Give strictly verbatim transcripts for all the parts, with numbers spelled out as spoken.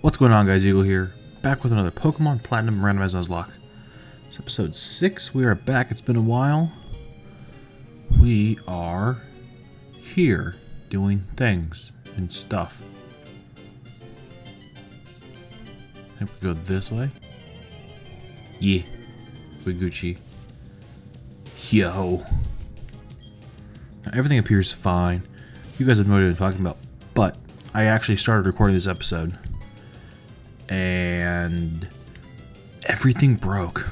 What's going on, guys? Eagle here, back with another Pokemon Platinum Randomized Nuzlocke. It's episode six, we are back, it's been a while. We are here, doing things and stuff. I think we go this way. Yeah, we're Gucci. Yo. Now, everything appears fine. You guys have no idea what I'm talking about, but I actually started recording this episode. And everything broke.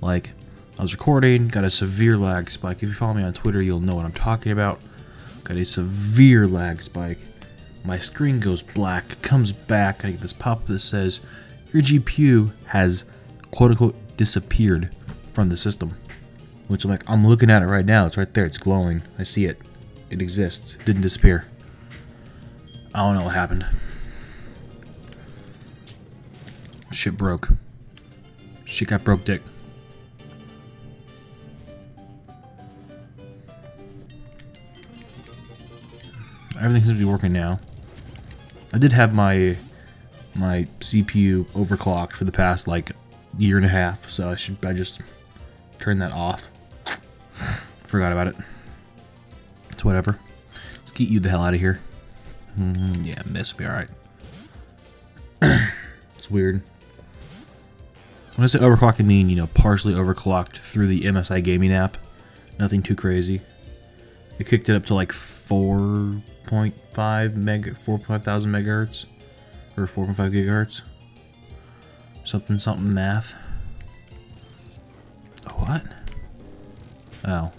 Like, I was recording, got a severe lag spike. If you follow me on Twitter, you'll know what I'm talking about. Got a severe lag spike. My screen goes black, comes back. I get this pop-up that says, your G P U has, quote-unquote, disappeared from the system. Which I'm like, I'm looking at it right now. It's right there. It's glowing. I see it. It exists. It didn't disappear. I don't know what happened. Shit broke. Shit got broke, dick. Everything seems to be working now. I did have my my C P U overclocked for the past like year and a half, so I should I just turn that off. Forgot about it. It's whatever. Let's get you the hell out of here. Mm, yeah, miss will be all right. It's weird. When I say overclocked, I mean, you know, partially overclocked through the M S I gaming app. Nothing too crazy. It kicked it up to like four point five thousand megahertz. Or four point five gigahertz. Something, something math. What? Oh.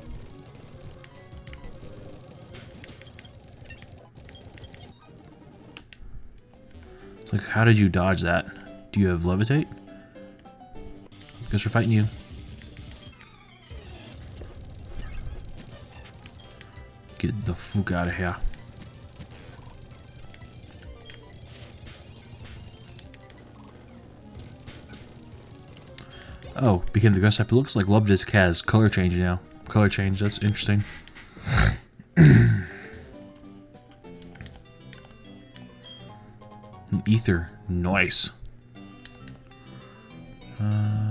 It's like, how did you dodge that? Do you have levitate? Guess we're fighting you. Get the fuck out of here. Oh, became the ghost type. It looks like Luvdisc has color change now. Color change, that's interesting. Ether. Nice. Uh...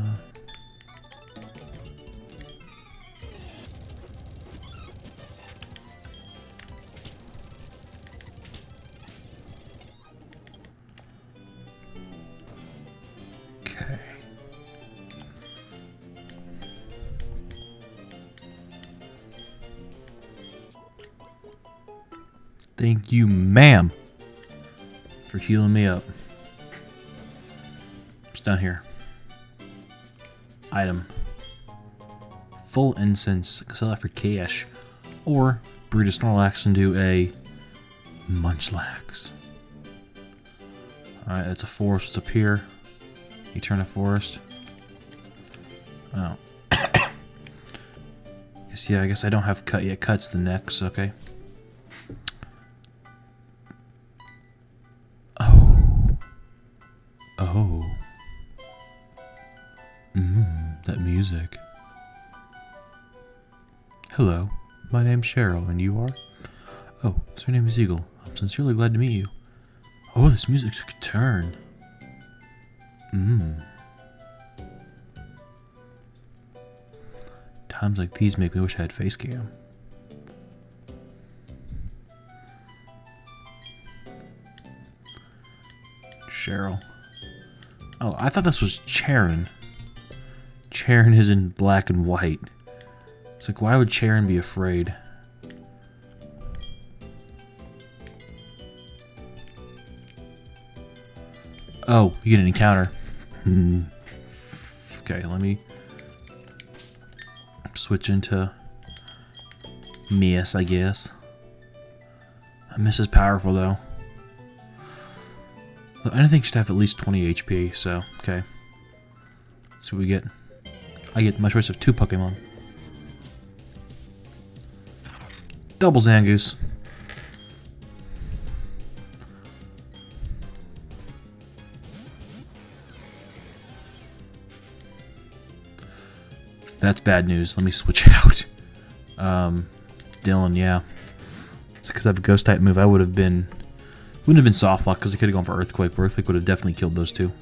Thank you, ma'am, for healing me up. What's down here? Item. Full incense. Sell that for cash. Or breed a Snorlax into a Munchlax. Alright, that's a forest. What's up here? Eternal Forest. Oh. Guess, yeah, I guess I don't have cut yet. Cut's the next. Okay. Music. Hello, my name's Cheryl, and you are? Oh, so your name is Eagle. I'm sincerely glad to meet you. Oh, this music took a turn. Mmm. Times like these make me wish I had face cam. Cheryl. Oh, I thought this was Charon. Charon is in black and white. It's like, why would Charon be afraid? Oh, you get an encounter. Okay, let me switch into Miss, I guess. Miss is powerful, though. I don't think she should have at least twenty H P, so, okay. Let's see what we get. I get my choice of two Pokemon. Double Zangoose. That's bad news. Let me switch out. Um, Dylan, yeah. It's because I have a ghost type move. I would have been... Wouldn't have been soft lock because I could have gone for Earthquake. But Earthquake would have definitely killed those two.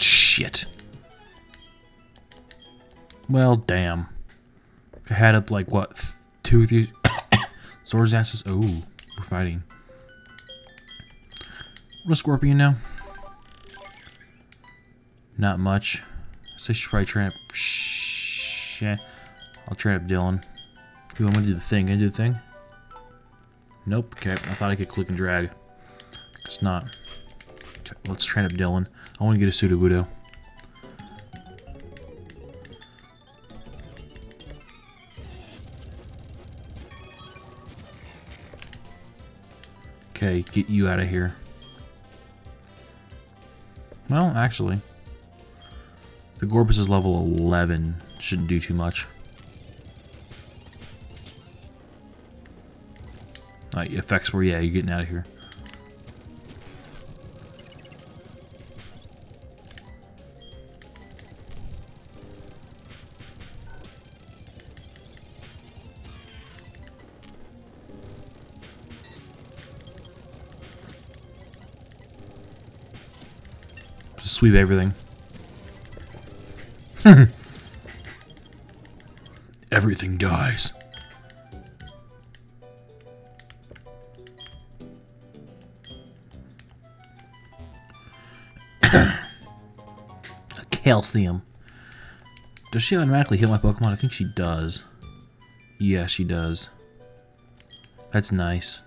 Shit. Well, damn. I had up like what two, three Zorzass. Oh, we're fighting. What a Scorpion now. Not much. So I should probably train up. Shit. I'll train up Dylan. Dude, I'm gonna do the thing. Gonna do the thing. Nope. Okay. I thought I could click and drag. It's not. Okay, let's train up Dylan. I want to get a Sudowoodo. Okay, get you out of here. Well, actually, the Gorbus is level eleven. Shouldn't do too much. Alright, effects were, yeah, you're getting out of here. Sweep everything. Everything dies. Calcium. Does she automatically heal my Pokemon? I think she does. Yeah, she does. That's nice.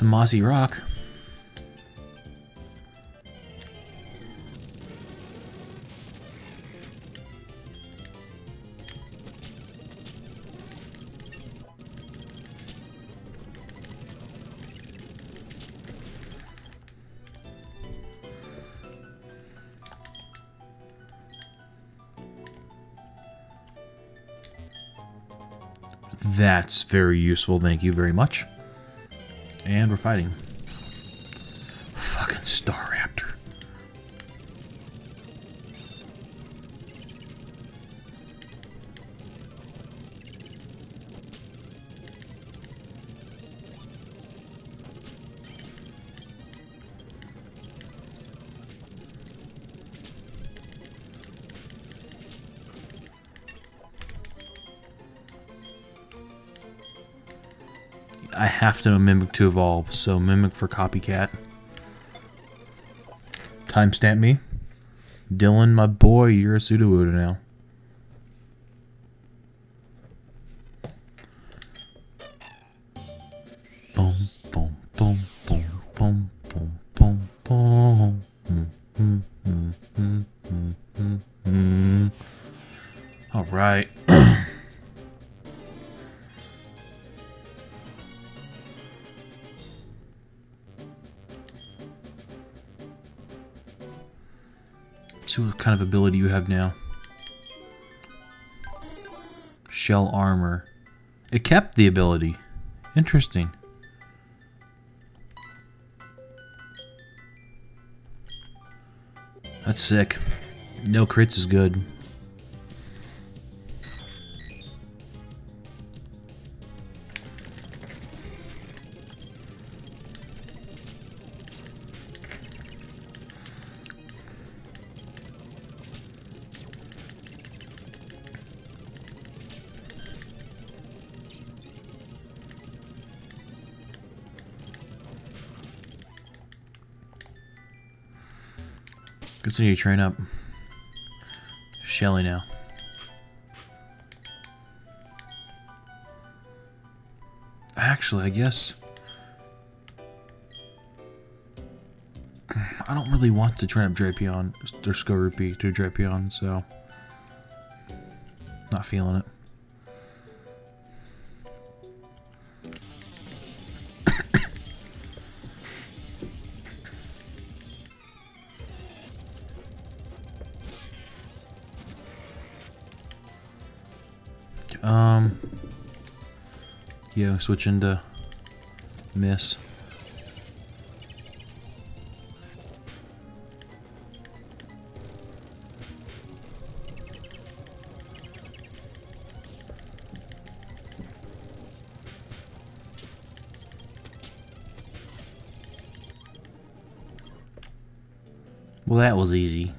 The mossy rock. That's very useful. Thank you very much. And we're fighting. Fucking Star Raptor. I have to know Mimic to evolve, so Mimic for Copycat. Timestamp me. Dylan, my boy, you're a Sudowoodo now. Boom, boom, boom, boom, boom, boom, boom, boom. Mm, mm, mm, mm, mm, mm. Alright. See what kind of ability you have now. Shell armor. It kept the ability. Interesting. That's sick. No crits is good. So you train up Shelly now. Actually, I guess I don't really want to train up Drapion or Skorupi to Drapion, so not feeling it. Um, yeah, switch into miss. Well, that was easy.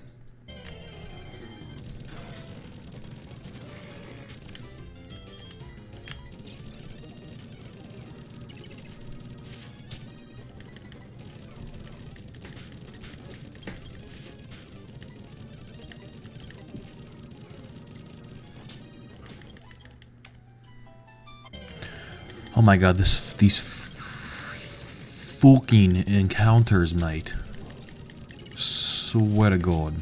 Oh my god, this these fucking encounters, mate. Swear to god.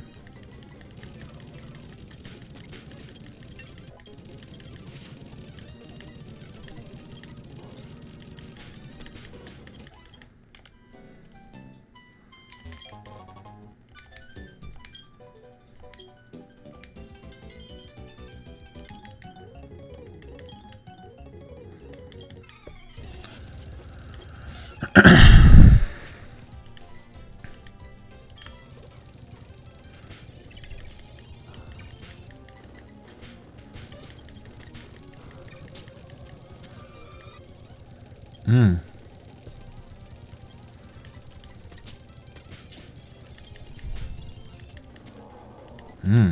Hmm. Hmm.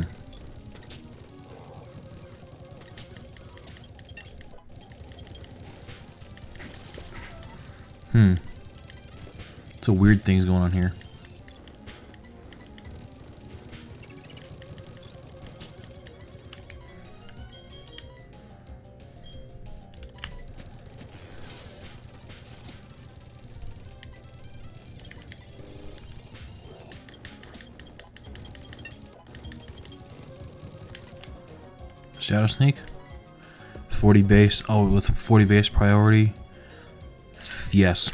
Hmm. It's a weird thing's going on here. Shadow Sneak, forty base, oh, with forty base priority, yes.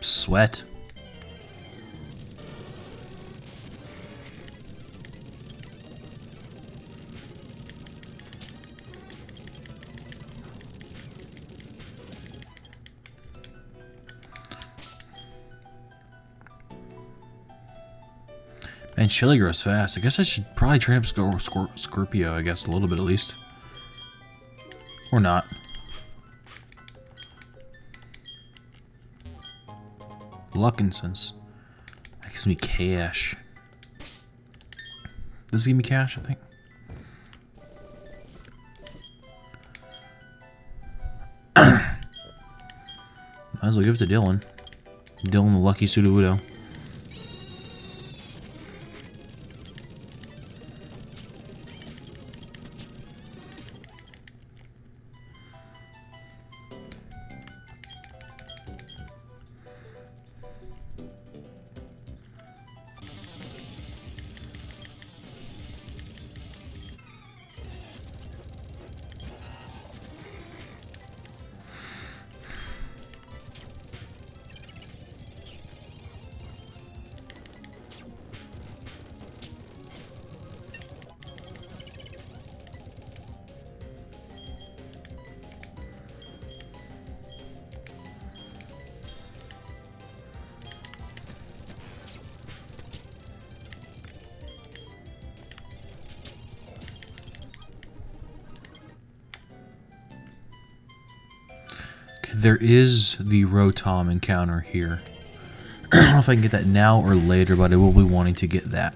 Sweat. And Chili grows fast. I guess I should probably train up Scorpio, Scor Scorpio, I guess, a little bit at least. Or not. Luck Incense. That gives me cash. Does it give me cash, I think? Might as well give it to Dylan. Dylan the lucky Sudowoodo. There is the Rotom encounter here. I don't know if I can get that now or later, but I will be wanting to get that.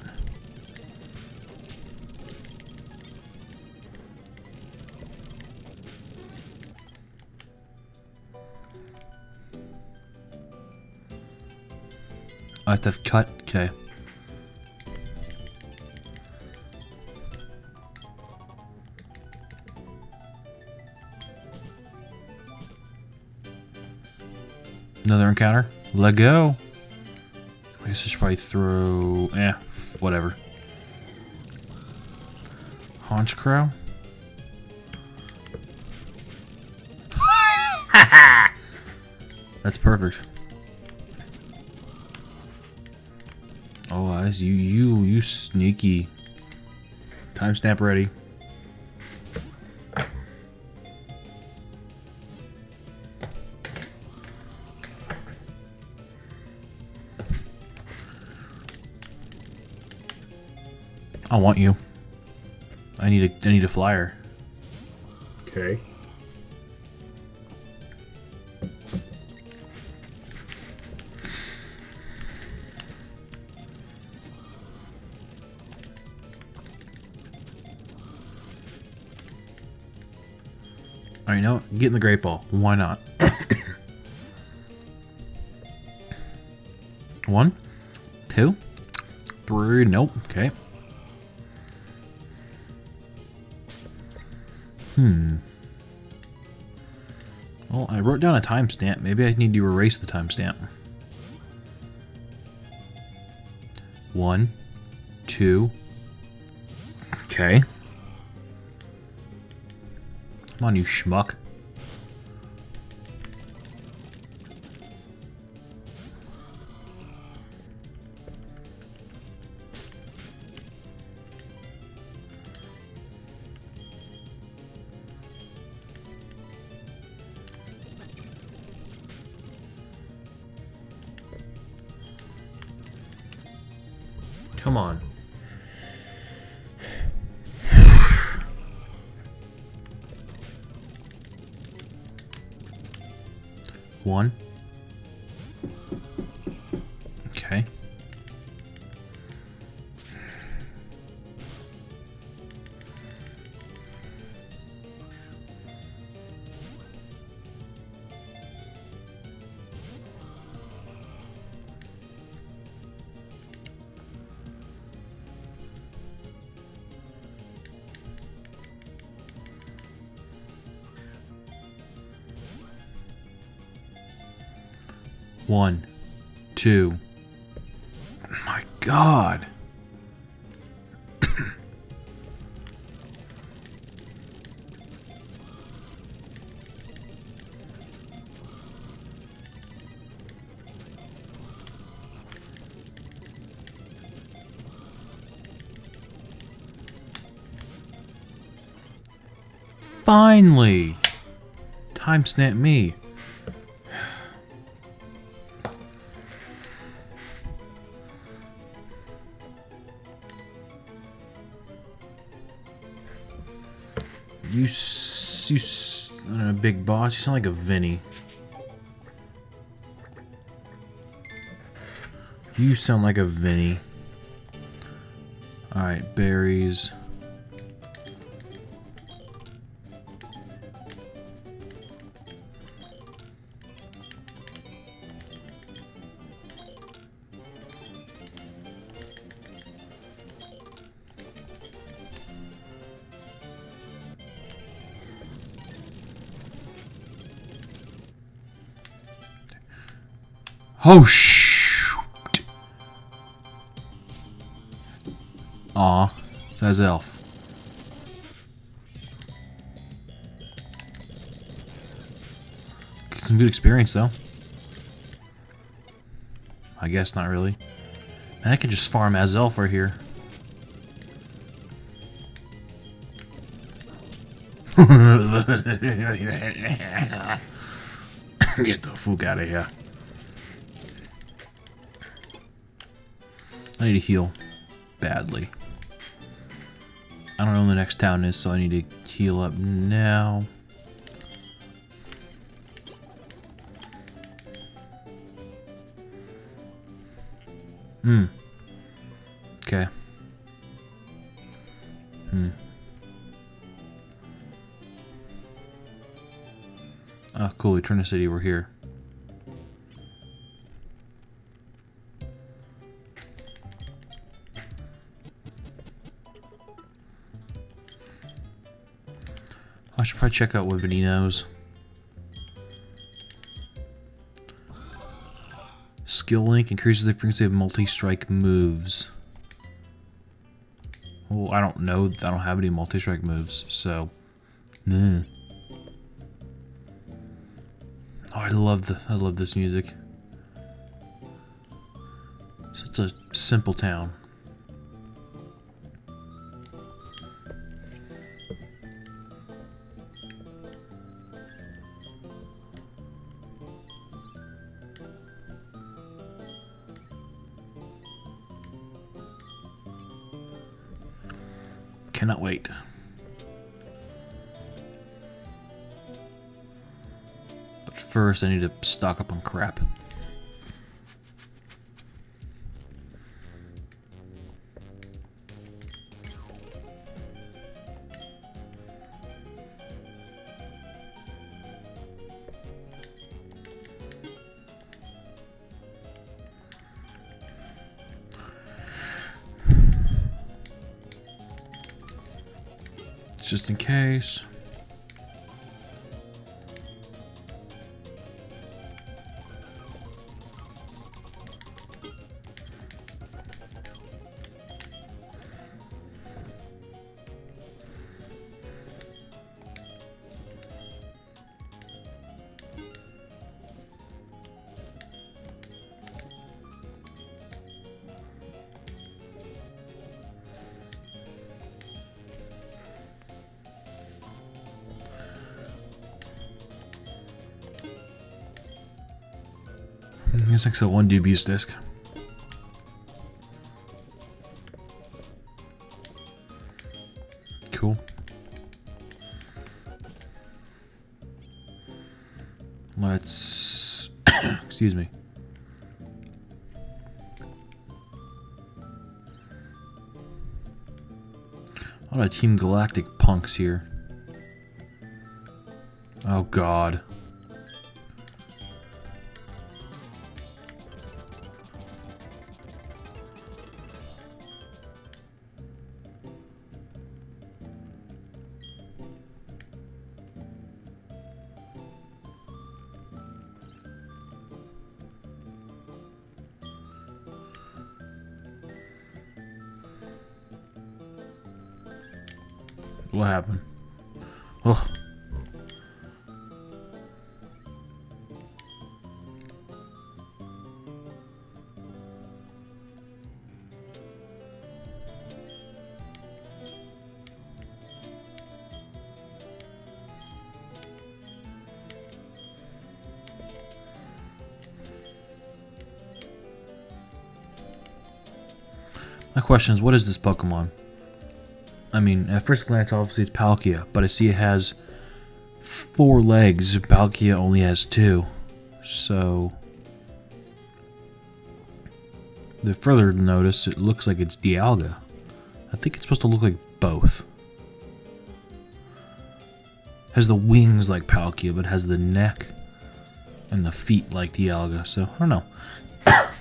I have to have cut? Okay. Another encounter. Let go. I guess I should probably throw... Eh, whatever. Honchkrow? That's perfect. Oh, eyes. You, you, you sneaky. Timestamp ready. I want you. I need a I need a flyer. Okay. All right, now get in the Great Ball. Why not? One, two, three. Nope. Okay. Hmm. Well, I wrote down a timestamp. Maybe I need to erase the timestamp. One, two. Okay. Come on, you schmuck. Come on. One. Okay. One, two. Oh my God. Finally, timestamp me. You, you, I don't know, big boss. You sound like a Vinny. You sound like a Vinny. All right, berries. Oh, shoot. Aw, it's Azelf. Some good experience, though. I guess not really. Man, I could just farm Azelf right here. Get the fuck out of here. I need to heal badly. I don't know where the next town is, so I need to heal up now. Hmm. Okay. Hmm. Oh, cool. Eternity City, we're here. I should probably check out what Vinny knows. Skill Link increases the frequency of multi-strike moves. Well, I don't know. I don't have any multi-strike moves, so... Mm. Oh, I love the I love this music. Such a simple town. Cannot wait. But first, I need to stock up on crap. Just in case. It's like so one dubious disc. Cool. Let's excuse me. A lot of Team Galactic punks here. Oh God. What happened? Oh. My question is, what is this Pokemon? I mean, at first glance, obviously it's Palkia, but I see it has four legs. Palkia only has two. So, the further notice, it looks like it's Dialga. I think it's supposed to look like both. Has the wings like Palkia, but has the neck and the feet like Dialga. So, I don't know.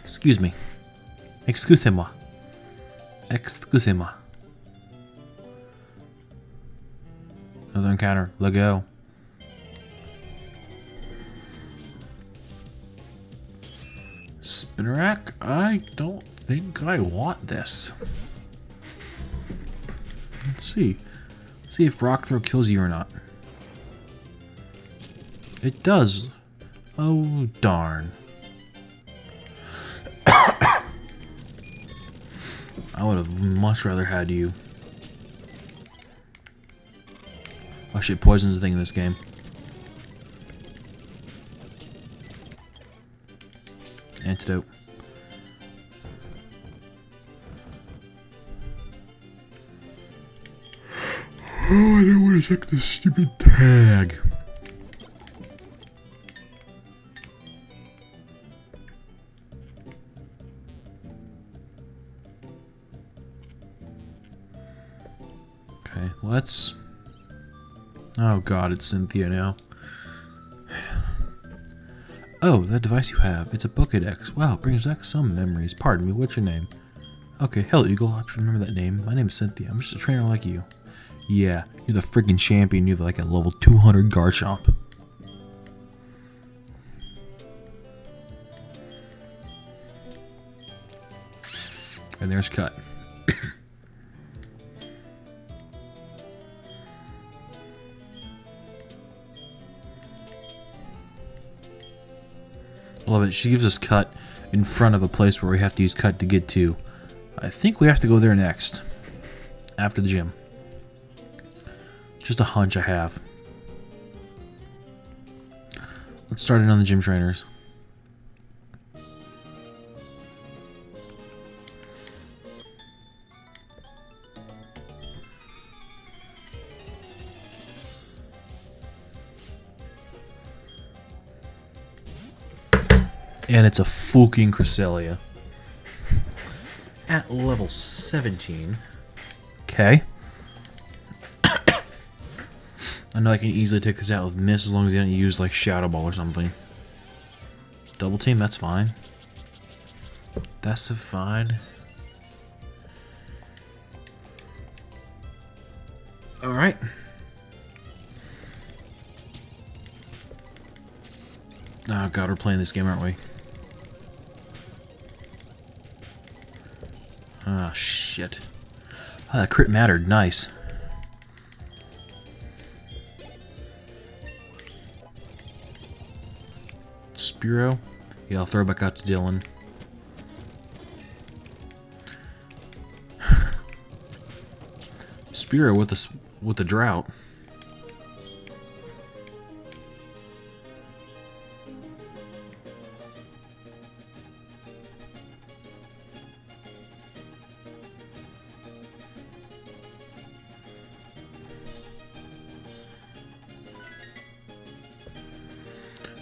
Excuse me. Excusez-moi. Excusez-moi. Another encounter. Let go. Spinarak? I don't think I want this. Let's see. Let's see if Rock Throw kills you or not. It does. Oh, darn. I would have much rather had you. Oh shit, poison's a thing in this game. Antidote. Oh, I don't want to check this stupid tag. Okay, let's... Oh God, it's Cynthia now. Oh, that device you have. It's a Pokedex. Wow, it brings back some memories. Pardon me, what's your name? Okay, hell, Eagle. I should remember that name. My name is Cynthia. I'm just a trainer like you. Yeah, you're the freaking champion. You have like a level two hundred Garchomp. And there's Cut. Love it. She gives us Cut in front of a place where we have to use Cut to get to. I think we have to go there next. After the gym. Just a hunch I have. Let's start in on the gym trainers. And it's a fucking Cresselia. At level seventeen. Okay. I know I can easily take this out with Miss as long as you don't use like Shadow Ball or something. Double Team, that's fine. That's a fine. Alright. Oh god, we're playing this game, aren't we? Ah, oh, shit. Oh, that crit mattered. Nice. Spiro? Yeah, I'll throw it back out to Dylan. Spiro with the, with the drought.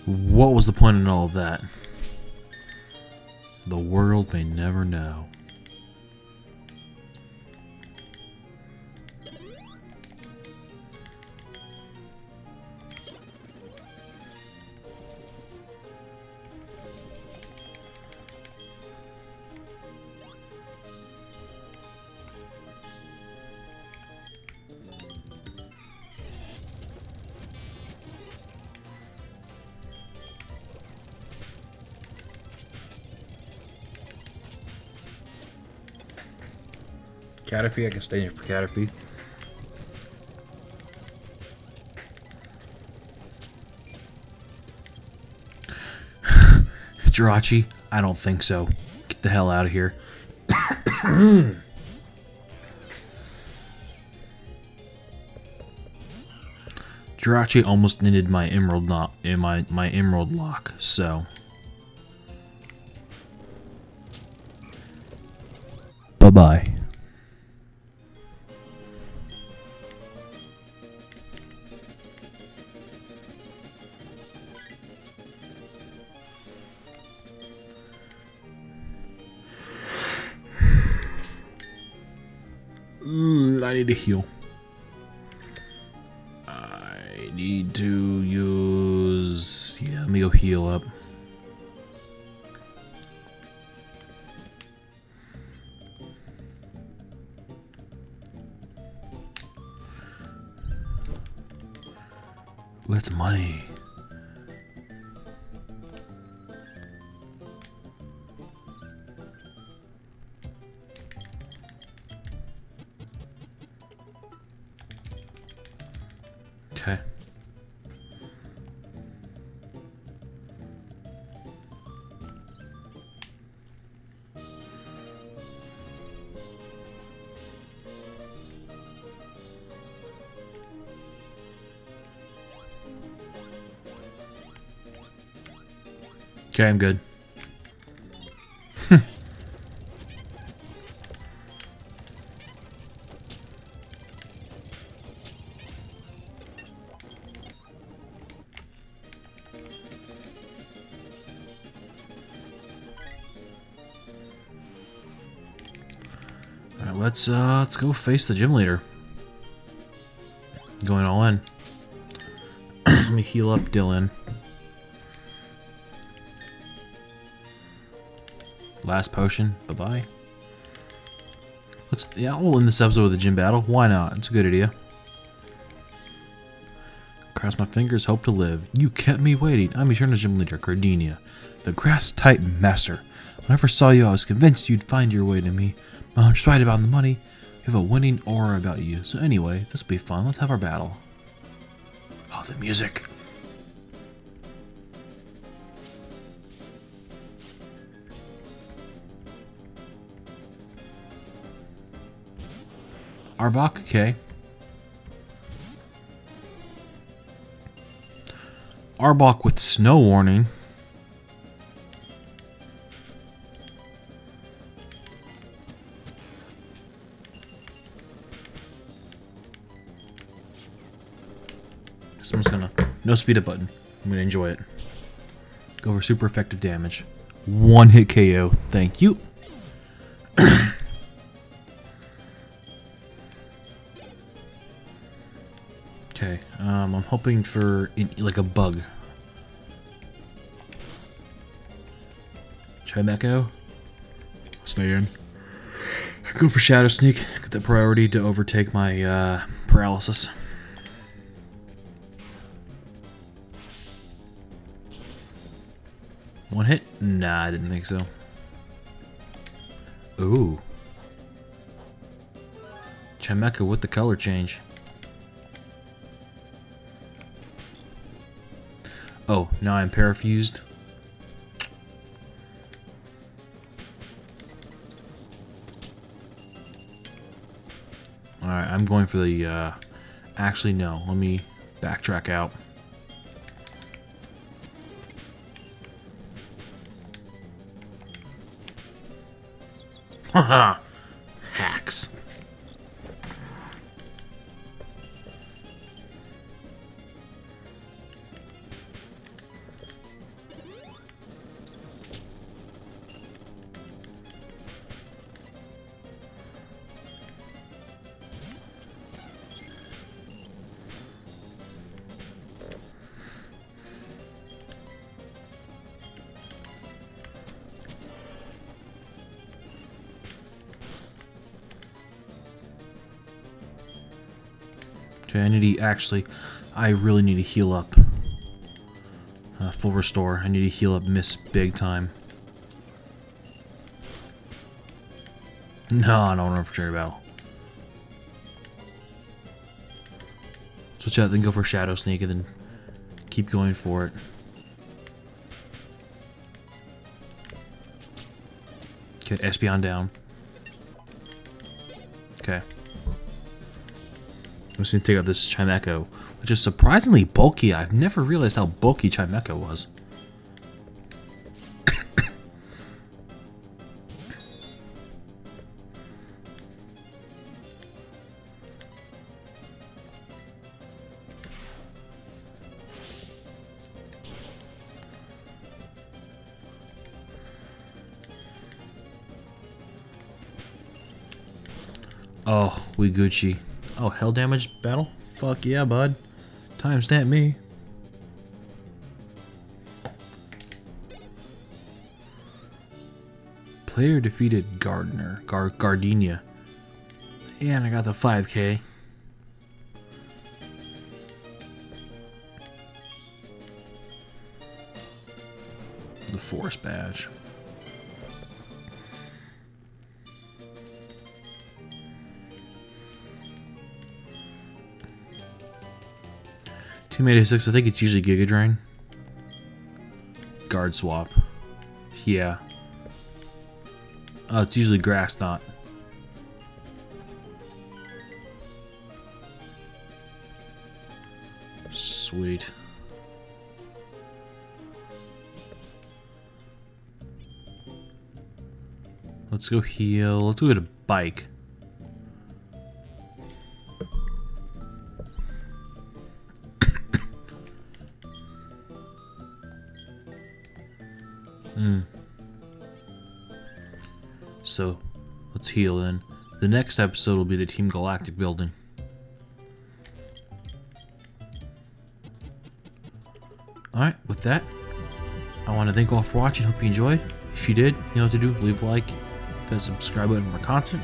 What was the point in all of that? The world may never know. Caterpie, I can stay in for Caterpie. Jirachi? I don't think so. Get the hell out of here. Jirachi almost needed my emerald not in my my emerald lock, so. Bye bye. I need to heal. I need to use... Yeah, let me go heal up. Ooh, that's money. Okay, I'm good. All right, let's uh, let's go face the gym leader. Going all in. Let me heal up Dylan. Last potion. Bye-bye. Let's, yeah, we'll end this episode with a gym battle. Why not? It's a good idea. cross my fingers, hope to live. You kept me waiting. I'm Eternal Gym Leader, Cardenia, the Grass-type Master. When I first saw you, I was convinced you'd find your way to me. My mom's right about the money. You have a winning aura about you. So anyway, this'll be fun. Let's have our battle. Oh, the music. Arbok, okay. Arbok with snow warning. So I'm just gonna no speed up button. I'm gonna enjoy it. Go for super effective damage. One hit K O. Thank you. Okay, um, I'm hoping for in, like a bug. Chimecho, stay in. Go for Shadow Sneak. Get the priority to overtake my uh, paralysis. One hit? Nah, I didn't think so. Ooh, Chimecho with the color change. Oh, now I'm parafused. Alright, I'm going for the, uh... Actually, no. Let me backtrack out. Haha! Hacks. I need to actually, I really need to heal up. Uh, full restore. I need to heal up. Miss big time. No, I don't want to run for Cherry Battle. Switch out, then go for Shadow Sneak, and then keep going for it. Okay, Espeon down. Okay. I'm just going to take out this Chimecho, which is surprisingly bulky. I've never realized how bulky Chimecho was. Oh, we Gucci. Oh, hell damage battle? Fuck yeah, bud. Timestamp me. Player defeated Gardner. Gar Gardenia. And I got the five K. The forest badge. two eighty-six, I think it's usually Giga Drain. Guard swap. Yeah. Oh, it's usually Grass Knot. Sweet. Let's go heal. Let's go get a bike. So, let's heal in. The next episode will be the Team Galactic building. Alright, with that, I want to thank you all for watching. Hope you enjoyed. If you did, you know what to do. Leave a like, hit that subscribe button for more content.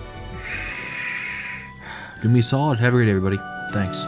Do me a solid. Have a great day, everybody. Thanks.